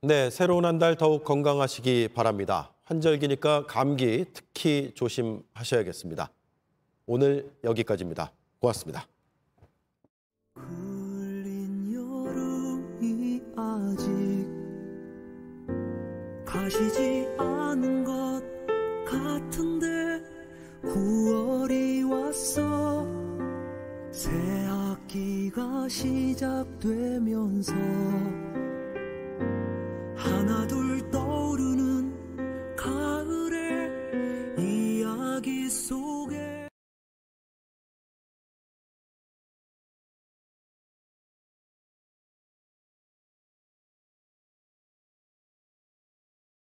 네, 새로운 한 달 더욱 건강하시기 바랍니다. 환절기니까 감기 특히 조심하셔야겠습니다. 오늘 여기까지입니다. 고맙습니다. 굴린 여름이 아직 가시지 않은 것 같은데 9월이 왔어. 새 학기가 시작되면서 하나 둘 떠오르는 가을의 이야기 속에